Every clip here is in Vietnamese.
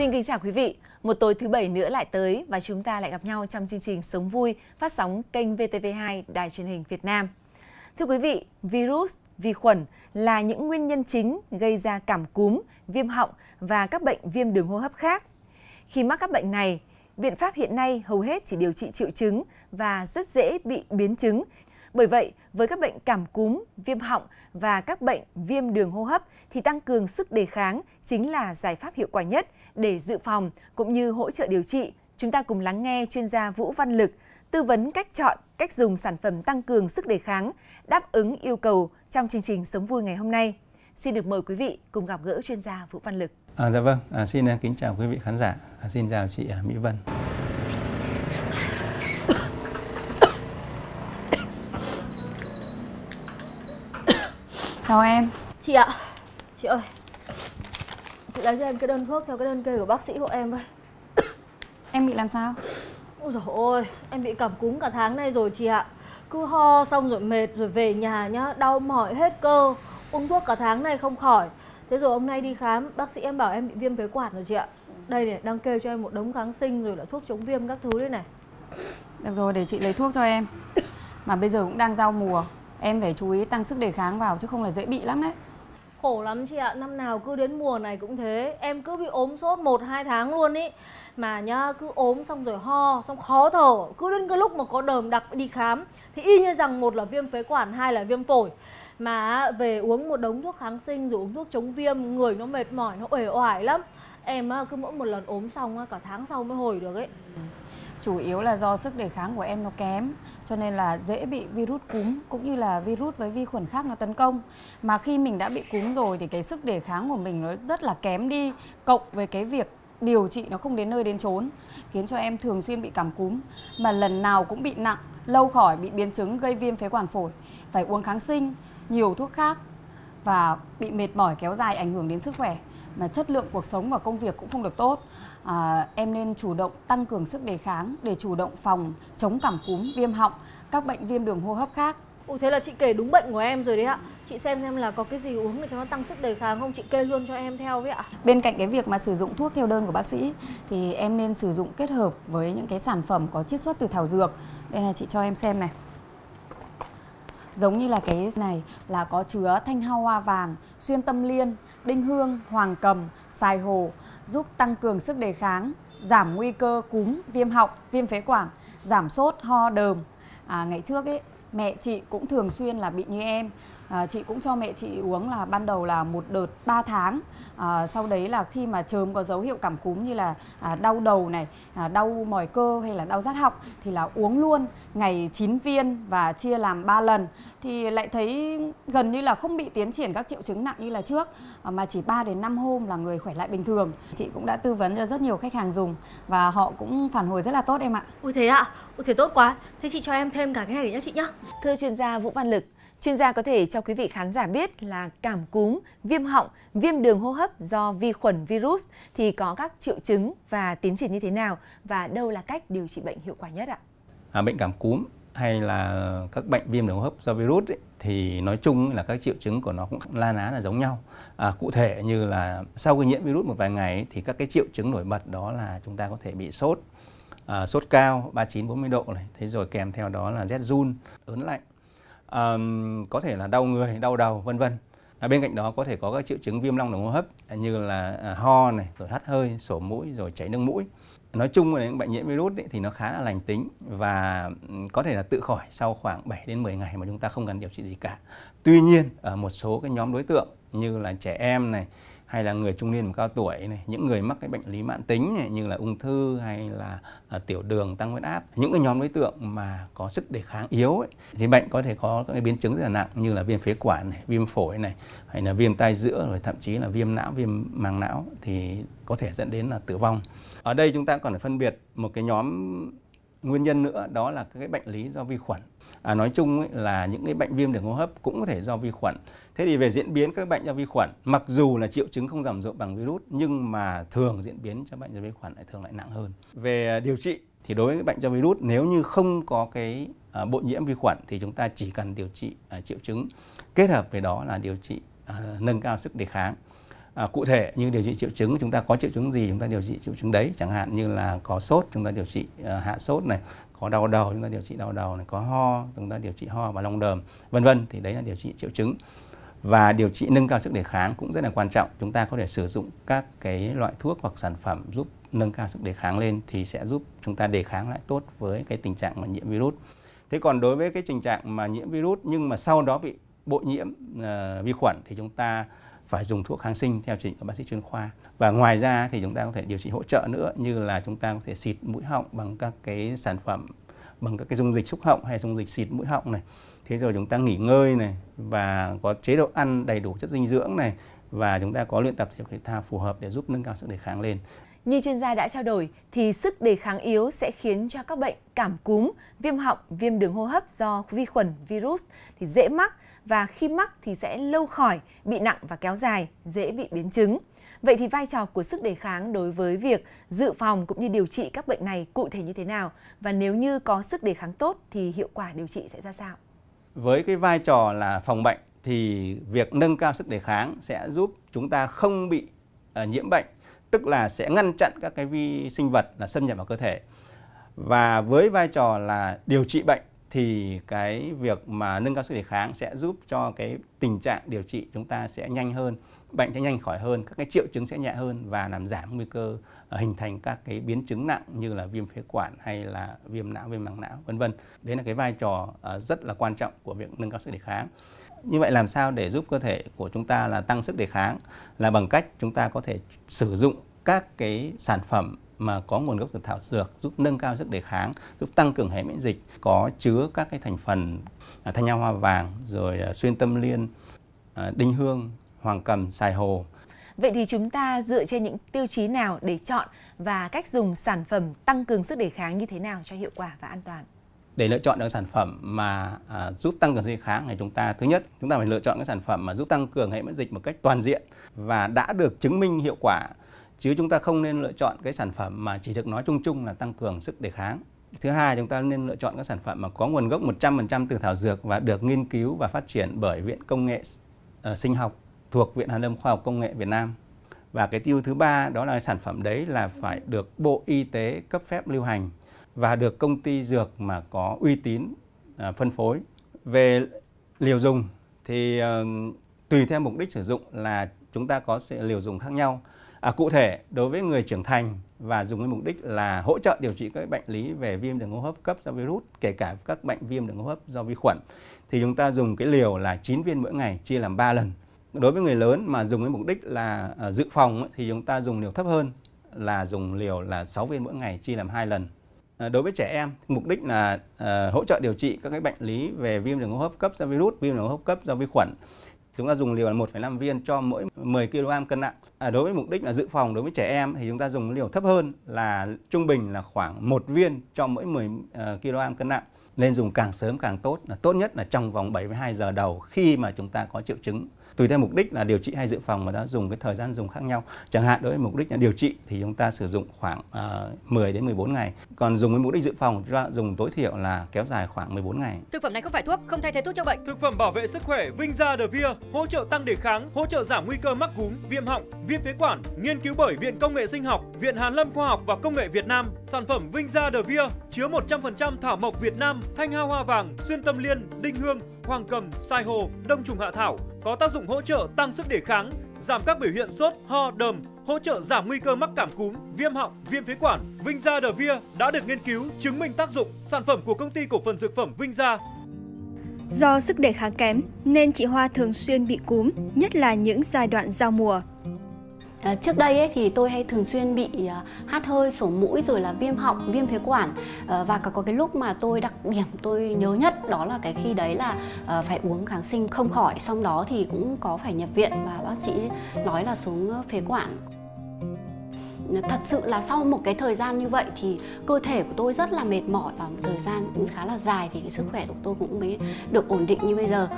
Xin kính chào quý vị, một tối thứ Bảy nữa lại tới và chúng ta lại gặp nhau trong chương trình Sống vui phát sóng kênh VTV2 Đài truyền hình Việt Nam. Thưa quý vị, virus, vi khuẩn là những nguyên nhân chính gây ra cảm cúm, viêm họng và các bệnh viêm đường hô hấp khác. Khi mắc các bệnh này, biện pháp hiện nay hầu hết chỉ điều trị triệu chứng và rất dễ bị biến chứng. Bởi vậy, với các bệnh cảm cúm, viêm họng và các bệnh viêm đường hô hấp thì tăng cường sức đề kháng chính là giải pháp hiệu quả nhất để dự phòng cũng như hỗ trợ điều trị. Chúng ta cùng lắng nghe chuyên gia Vũ Văn Lực tư vấn cách chọn, cách dùng sản phẩm tăng cường sức đề kháng đáp ứng yêu cầu trong chương trình Sống vui ngày hôm nay. Xin được mời quý vị cùng gặp gỡ chuyên gia Vũ Văn Lực. Xin kính chào quý vị khán giả. Xin chào chị Mỹ Vân. Chào em. Chị ạ. Chị ơi, chị lấy cho em cái đơn thuốc theo cái đơn kê của bác sĩ hộ em với. Em bị làm sao? Ôi dồi ôi, em bị cảm cúm cả tháng nay rồi chị ạ. Cứ ho xong rồi mệt rồi về nhà nhá, đau mỏi hết cơ. Uống thuốc cả tháng nay không khỏi. Thế rồi hôm nay đi khám, bác sĩ em bảo em bị viêm phế quản rồi chị ạ. Đây này, đang kê cho em một đống kháng sinh rồi là thuốc chống viêm các thứ đấy này. Được rồi, để chị lấy thuốc cho em. Mà bây giờ cũng đang giao mùa, em phải chú ý tăng sức đề kháng vào chứ không là dễ bị lắm đấy. Khổ lắm chị ạ, năm nào cứ đến mùa này cũng thế. Em cứ bị ốm sốt 1-2 tháng luôn ý. Mà nhá, cứ ốm xong rồi ho, xong khó thở. Cứ đến cái lúc mà có đờm đặc đi khám thì y như rằng một là viêm phế quản, hai là viêm phổi. Mà về uống một đống thuốc kháng sinh rồi uống thuốc chống viêm, người nó mệt mỏi, nó uể oải lắm. Em cứ mỗi một lần ốm xong cả tháng sau mới hồi được ấy. Chủ yếu là do sức đề kháng của em nó kém, cho nên là dễ bị virus cúm cũng như là virus với vi khuẩn khác nó tấn công. Mà khi mình đã bị cúm rồi thì cái sức đề kháng của mình nó rất là kém đi, cộng với cái việc điều trị nó không đến nơi đến chốn, khiến cho em thường xuyên bị cảm cúm. Mà lần nào cũng bị nặng, lâu khỏi bị biến chứng gây viêm phế quản phổi, phải uống kháng sinh, nhiều thuốc khác và bị mệt mỏi kéo dài ảnh hưởng đến sức khỏe. Mà chất lượng cuộc sống và công việc cũng không được tốt. Em nên chủ động tăng cường sức đề kháng để chủ động phòng chống cảm cúm, viêm họng, các bệnh viêm đường hô hấp khác. Ồ, thế là chị kể đúng bệnh của em rồi đấy ạ. Chị xem là có cái gì uống để cho nó tăng sức đề kháng không, chị kê luôn cho em theo với ạ. Bên cạnh cái việc mà sử dụng thuốc theo đơn của bác sĩ thì em nên sử dụng kết hợp với những cái sản phẩm có chiết xuất từ thảo dược. Đây là chị cho em xem này. Giống như là cái này là có chứa thanh hao hoa vàng, xuyên tâm liên, đinh hương, hoàng cầm, xài hồ, giúp tăng cường sức đề kháng, giảm nguy cơ cúm, viêm họng, viêm phế quản, giảm sốt, ho, đờm. Ngày trước ấy, mẹ chị cũng thường xuyên là bị như em. Chị cũng cho mẹ chị uống là ban đầu là một đợt 3 tháng. Sau đấy là khi mà chớm có dấu hiệu cảm cúm như là đau đầu này, đau mỏi cơ hay là đau rát họng thì là uống luôn ngày 9 viên và chia làm 3 lần. Thì lại thấy gần như là không bị tiến triển các triệu chứng nặng như là trước. Mà chỉ 3 đến 5 hôm là người khỏe lại bình thường. Chị cũng đã tư vấn cho rất nhiều khách hàng dùng và họ cũng phản hồi rất là tốt em ạ. Ôi thế ạ, ôi thế tốt quá. Thế chị cho em thêm cả cái này để nhá chị nhá. Thưa chuyên gia Vũ Văn Lực, chuyên gia có thể cho quý vị khán giả biết là cảm cúm, viêm họng, viêm đường hô hấp do vi khuẩn virus thì có các triệu chứng và tiến triển như thế nào và đâu là cách điều trị bệnh hiệu quả nhất ạ? Bệnh cảm cúm hay là các bệnh viêm đường hô hấp do virus ấy, thì nói chung là các triệu chứng của nó cũng na ná là giống nhau. Cụ thể như là sau khi nhiễm virus một vài ngày ấy, thì các cái triệu chứng nổi bật đó là chúng ta có thể bị sốt, sốt cao 39-40 độ này, thế rồi kèm theo đó là rét run, ớn lạnh. Có thể là đau người, đau đầu, vân vân. Bên cạnh đó có thể có các triệu chứng viêm long đường hô hấp như là ho này, rồi hắt hơi, sổ mũi, rồi chảy nước mũi. Nói chung là những bệnh nhiễm virus ấy, thì nó khá là lành tính và có thể là tự khỏi sau khoảng 7 đến 10 ngày mà chúng ta không cần điều trị gì cả. Tuy nhiên ở một số cái nhóm đối tượng như là trẻ em này, hay là người trung niên và cao tuổi này, những người mắc cái bệnh lý mãn tính này, như là ung thư hay là tiểu đường, tăng huyết áp, những cái nhóm đối tượng mà có sức đề kháng yếu ấy, thì bệnh có thể có các cái biến chứng rất là nặng như là viêm phế quản này, viêm phổi này, hay là viêm tai giữa, rồi thậm chí là viêm não, viêm màng não thì có thể dẫn đến là tử vong. Ở đây chúng ta còn phải phân biệt một cái nhóm nguyên nhân nữa, đó là cái bệnh lý do vi khuẩn. Nói chung ấy, là những cái bệnh viêm đường hô hấp cũng có thể do vi khuẩn. Thế thì về diễn biến các bệnh do vi khuẩn, mặc dù là triệu chứng không giảm rộng bằng virus nhưng mà thường diễn biến cho bệnh do vi khuẩn lại thường lại nặng hơn. Về điều trị thì đối với bệnh do virus, nếu như không có cái bộ nhiễm vi khuẩn thì chúng ta chỉ cần điều trị triệu chứng, kết hợp với đó là điều trị nâng cao sức đề kháng. cụ thể như điều trị triệu chứng, chúng ta có triệu chứng gì chúng ta điều trị triệu chứng đấy, chẳng hạn như là có sốt chúng ta điều trị hạ sốt này, có đau đầu chúng ta điều trị đau đầu này, có ho chúng ta điều trị ho và long đờm, vân vân. Thì đấy là điều trị triệu chứng. Và điều trị nâng cao sức đề kháng cũng rất là quan trọng. Chúng ta có thể sử dụng các cái loại thuốc hoặc sản phẩm giúp nâng cao sức đề kháng lên thì sẽ giúp chúng ta đề kháng lại tốt với cái tình trạng mà nhiễm virus. Thế còn đối với cái tình trạng mà nhiễm virus nhưng mà sau đó bị bội nhiễm vi khuẩn thì chúng ta phải dùng thuốc kháng sinh theo chỉ định của bác sĩ chuyên khoa. Và ngoài ra thì chúng ta có thể điều trị hỗ trợ nữa, như là chúng ta có thể xịt mũi họng bằng các cái sản phẩm, bằng các cái dung dịch xúc họng hay dung dịch xịt mũi họng này. Thế rồi chúng ta nghỉ ngơi này, và có chế độ ăn đầy đủ chất dinh dưỡng này, và chúng ta có luyện tập thể dục thể thao phù hợp để giúp nâng cao sức đề kháng lên. Như chuyên gia đã trao đổi thì sức đề kháng yếu sẽ khiến cho các bệnh cảm cúm, viêm họng, viêm đường hô hấp do vi khuẩn, virus thì dễ mắc, và khi mắc thì sẽ lâu khỏi, bị nặng và kéo dài, dễ bị biến chứng. Vậy thì vai trò của sức đề kháng đối với việc dự phòng cũng như điều trị các bệnh này cụ thể như thế nào? Và nếu như có sức đề kháng tốt thì hiệu quả điều trị sẽ ra sao? Với cái vai trò là phòng bệnh thì việc nâng cao sức đề kháng sẽ giúp chúng ta không bị nhiễm bệnh, tức là sẽ ngăn chặn các cái vi sinh vật là xâm nhập vào cơ thể. Và với vai trò là điều trị bệnh thì cái việc mà nâng cao sức đề kháng sẽ giúp cho cái tình trạng điều trị chúng ta sẽ nhanh hơn, bệnh sẽ nhanh khỏi hơn, các cái triệu chứng sẽ nhẹ hơn và làm giảm nguy cơ hình thành các cái biến chứng nặng như là viêm phế quản hay là viêm não, viêm màng não, vân vân. Đấy là cái vai trò rất là quan trọng của việc nâng cao sức đề kháng. Như vậy làm sao để giúp cơ thể của chúng ta là tăng sức đề kháng? Là bằng cách chúng ta có thể sử dụng các cái sản phẩm mà có nguồn gốc từ thảo dược giúp nâng cao sức đề kháng, giúp tăng cường hệ miễn dịch, có chứa các cái thành phần thanh nha hoa vàng, rồi xuyên tâm liên, đinh hương, hoàng cầm, xài hồ. Vậy thì chúng ta dựa trên những tiêu chí nào để chọn và cách dùng sản phẩm tăng cường sức đề kháng như thế nào cho hiệu quả và an toàn? Để lựa chọn được sản phẩm mà giúp tăng cường sức đề kháng thì chúng ta, thứ nhất, chúng ta phải lựa chọn cái sản phẩm mà giúp tăng cường hệ miễn dịch một cách toàn diện và đã được chứng minh hiệu quả. Chứ chúng ta không nên lựa chọn cái sản phẩm mà chỉ được nói chung chung là tăng cường sức đề kháng. Thứ hai, chúng ta nên lựa chọn các sản phẩm mà có nguồn gốc 100% từ thảo dược và được nghiên cứu và phát triển bởi Viện Công nghệ Sinh học thuộc Viện Hàn lâm Khoa học Công nghệ Việt Nam. Và cái tiêu thứ ba đó là sản phẩm đấy là phải được Bộ Y tế cấp phép lưu hành và được công ty dược mà có uy tín phân phối. Về liều dùng thì tùy theo mục đích sử dụng là chúng ta có sự liều dùng khác nhau. Cụ thể, đối với người trưởng thành và dùng với mục đích là hỗ trợ điều trị các bệnh lý về viêm đường hô hấp cấp do virus, kể cả các bệnh viêm đường hô hấp do vi khuẩn, thì chúng ta dùng cái liều là 9 viên mỗi ngày chia làm 3 lần. Đối với người lớn mà dùng với mục đích là dự phòng thì chúng ta dùng liều thấp hơn, là dùng liều là 6 viên mỗi ngày chia làm 2 lần. Đối với trẻ em, mục đích là hỗ trợ điều trị các cái bệnh lý về viêm đường hô hấp cấp do virus, viêm đường hô hấp cấp do vi khuẩn. Chúng ta dùng liều là 1,5 viên cho mỗi 10 kg cân nặng. Đối với mục đích là dự phòng đối với trẻ em thì chúng ta dùng liều thấp hơn là trung bình là khoảng 1 viên cho mỗi 10 kg cân nặng. Nên dùng càng sớm càng tốt, là tốt nhất là trong vòng 72 giờ đầu khi mà chúng ta có triệu chứng. Tùy theo mục đích là điều trị hay dự phòng mà đã dùng cái thời gian dùng khác nhau. Chẳng hạn đối với mục đích là điều trị thì chúng ta sử dụng khoảng 10 đến 14 ngày. Còn dùng với mục đích dự phòng chúng ta dùng tối thiểu là kéo dài khoảng 14 ngày. Thực phẩm này không phải thuốc, không thay thế thuốc chữa bệnh. Thực phẩm bảo vệ sức khỏe Vinh Gia DeVir hỗ trợ tăng đề kháng, hỗ trợ giảm nguy cơ mắc cúm, viêm họng, viêm phế quản. Nghiên cứu bởi Viện Công nghệ Sinh học, Viện Hàn lâm Khoa học và Công nghệ Việt Nam. Sản phẩm Vinh Gia DeVir chứa 100% thảo mộc Việt Nam, thanh hao hoa vàng, xuyên tâm liên, đinh hương, hoàng cầm, sai hồ, đông trùng hạ thảo, có tác dụng hỗ trợ tăng sức đề kháng, giảm các biểu hiện sốt, ho, đờm, hỗ trợ giảm nguy cơ mắc cảm cúm, viêm họng, viêm phế quản. Vinh Gia DeVir đã được nghiên cứu chứng minh tác dụng, sản phẩm của Công ty Cổ phần Dược phẩm Vinh Gia. Do sức đề kháng kém nên chị Hoa thường xuyên bị cúm, nhất là những giai đoạn giao mùa. Trước đây ấy, thì tôi hay thường xuyên bị hắt hơi, sổ mũi, rồi là viêm họng, viêm phế quản. Và có cái lúc mà tôi đặc điểm tôi nhớ nhất đó là cái khi đấy là phải uống kháng sinh không khỏi. Xong đó thì cũng có phải nhập viện và bác sĩ nói là xuống phế quản. Thật sự là sau một cái thời gian như vậy thì cơ thể của tôi rất là mệt mỏi. Và một thời gian cũng khá là dài thì cái sức khỏe của tôi cũng mới được ổn định như bây giờ.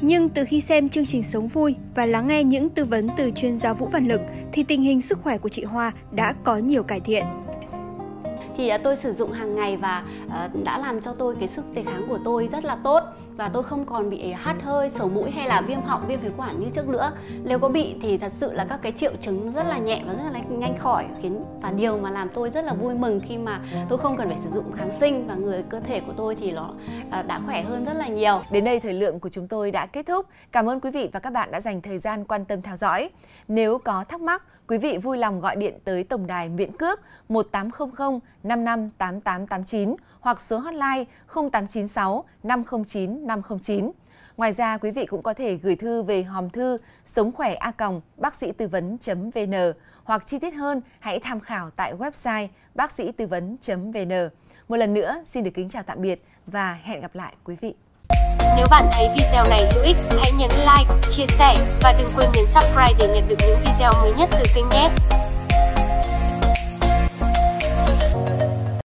Nhưng từ khi xem chương trình Sống Vui và lắng nghe những tư vấn từ chuyên gia Vũ Văn Lực thì tình hình sức khỏe của chị Hoa đã có nhiều cải thiện. Thì tôi sử dụng hàng ngày và đã làm cho tôi cái sức đề kháng của tôi rất là tốt. và tôi không còn bị hắt hơi, sổ mũi hay là viêm họng, viêm phế quản như trước nữa. Nếu có bị thì thật sự là các cái triệu chứng rất là nhẹ và rất là nhanh khỏi, và điều mà làm tôi rất là vui mừng khi mà tôi không cần phải sử dụng kháng sinh và cơ thể của tôi thì nó đã khỏe hơn rất là nhiều. Đến đây thời lượng của chúng tôi đã kết thúc. Cảm ơn quý vị và các bạn đã dành thời gian quan tâm theo dõi. Nếu có thắc mắc, quý vị vui lòng gọi điện tới tổng đài miễn cước 1800 55 8889 hoặc số hotline 0896 509 509. Ngoài ra, quý vị cũng có thể gửi thư về hòm thư songkhoe@bacsietuvân.vn hoặc chi tiết hơn hãy tham khảo tại website bacsietuvân.vn. Một lần nữa, xin được kính chào tạm biệt và hẹn gặp lại quý vị. Nếu bạn thấy video này hữu ích, hãy nhấn like, chia sẻ và đừng quên nhấn subscribe để nhận được những video mới nhất từ kênh nhé.